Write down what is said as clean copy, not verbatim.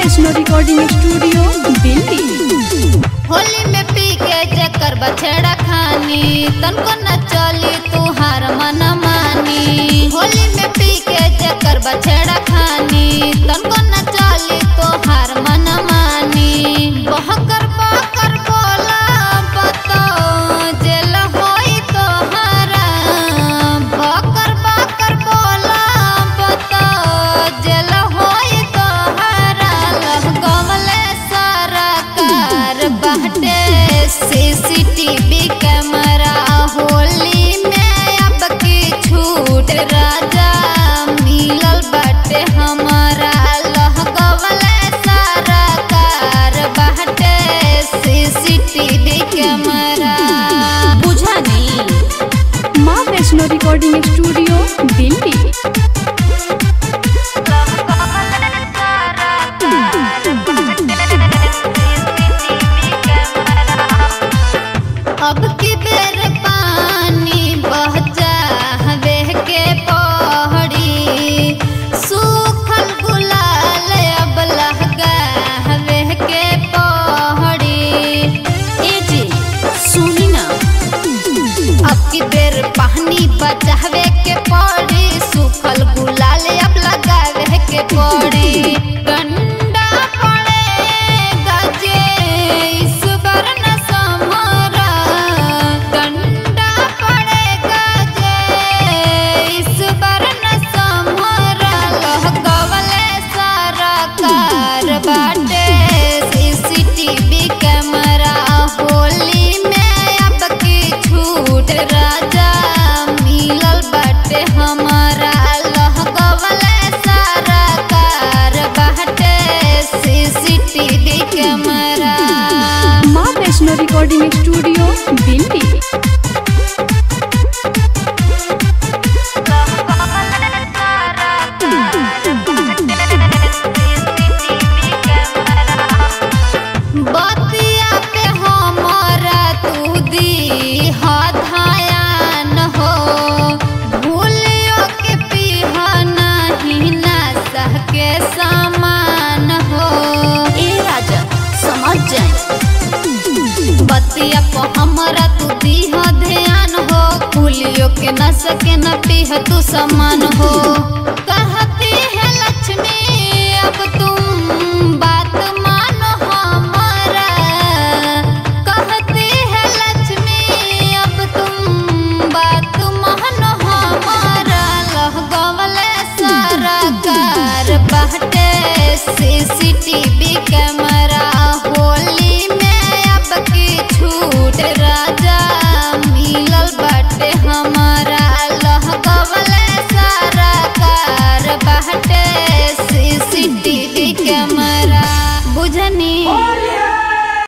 National recording studio Delhi. Holi में P के चक्कर बछड़ा खानी, तनको न चली तू हार मन मानी। होली में पी के चक्कर बछड़ा खानी, तनको न चली तो हार मन मानी। बहकर बहकर बोला बतो जेल होई तो हारा। बहकर बहकर बोला बतो जेल होई तो बाटे सीसीटीवी कैमरा। होली में अब की छूट राजा मिलल बाटे हमारा। लहकवले सारा कार बाटे सीसीटीवी कैमरा। बुझा नहीं माँ वैष्णो रिकॉर्डिंग स्टूडियो दिल्ली। अब की बेर पानी बहता बह के पहाड़ी, सूखल गुलाल अब लहका बह के पहाड़ी। ए जी सुनी ना, अब की बेर पानी बचावे के पड़ी, सूखल गुलाल अब लगावे के पड़ी। माँ वैष्णो रिकॉर्डिंग स्टूडियो दिल्ली। बतिया पे हमारा तू दी हाथ आयान हो, भूलियों के पीहा नहीं ना सहके सामान हो। ए राजा समझ जाए, बतिया पे हमारा तू दी ध्यान हो, भूलियों के न सके न पीह तू सामान हो।